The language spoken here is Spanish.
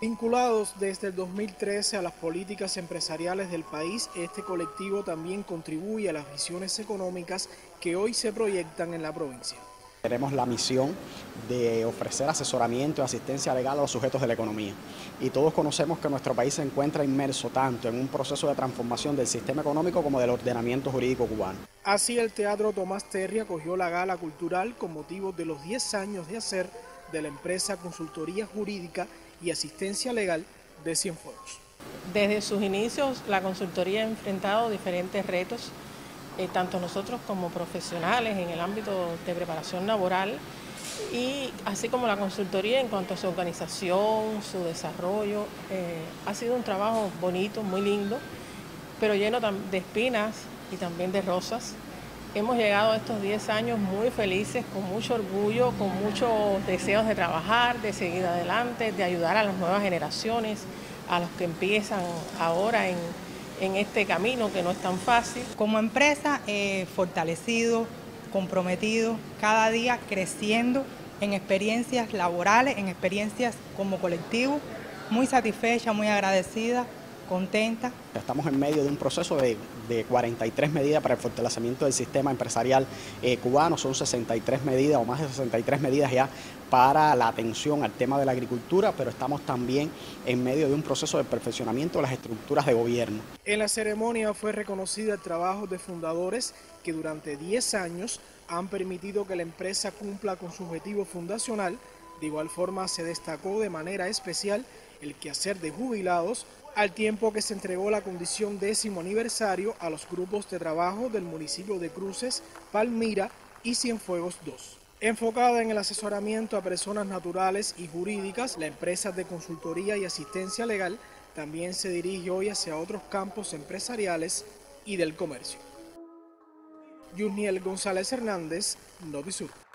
Vinculados desde el 2013 a las políticas empresariales del país, este colectivo también contribuye a las visiones económicas que hoy se proyectan en la provincia. Tenemos la misión de ofrecer asesoramiento y asistencia legal a los sujetos de la economía. Y todos conocemos que nuestro país se encuentra inmerso tanto en un proceso de transformación del sistema económico como del ordenamiento jurídico cubano. Así el Teatro Tomás Terry acogió la gala cultural con motivo de los 10 años de hacer de la Empresa Consultoría Jurídica y Asistencia Legal de Cienfuegos. Desde sus inicios, la consultoría ha enfrentado diferentes retos, tanto nosotros como profesionales en el ámbito de preparación laboral, y así como la consultoría en cuanto a su organización, su desarrollo. Ha sido un trabajo bonito, muy lindo, pero lleno de espinas y también de rosas. Hemos llegado a estos 10 años muy felices, con mucho orgullo, con muchos deseos de trabajar, de seguir adelante, de ayudar a las nuevas generaciones, a los que empiezan ahora en este camino que no es tan fácil. Como empresa, fortalecido, comprometido, cada día creciendo en experiencias laborales, en experiencias como colectivo, muy satisfecha, muy agradecida, contenta. Estamos en medio de un proceso de 43 medidas para el fortalecimiento del sistema empresarial cubano. Son 63 medidas o más de 63 medidas ya para la atención al tema de la agricultura, pero estamos también en medio de un proceso de perfeccionamiento de las estructuras de gobierno. En la ceremonia fue reconocido el trabajo de fundadores que durante 10 años han permitido que la empresa cumpla con su objetivo fundacional. De igual forma, se destacó de manera especial el quehacer de jubilados, al tiempo que se entregó la condición 10º aniversario a los grupos de trabajo del municipio de Cruces, Palmira y Cienfuegos II. Enfocada en el asesoramiento a personas naturales y jurídicas, la empresa de consultoría y asistencia legal también se dirige hoy hacia otros campos empresariales y del comercio. Yusniel González Hernández, Notisur.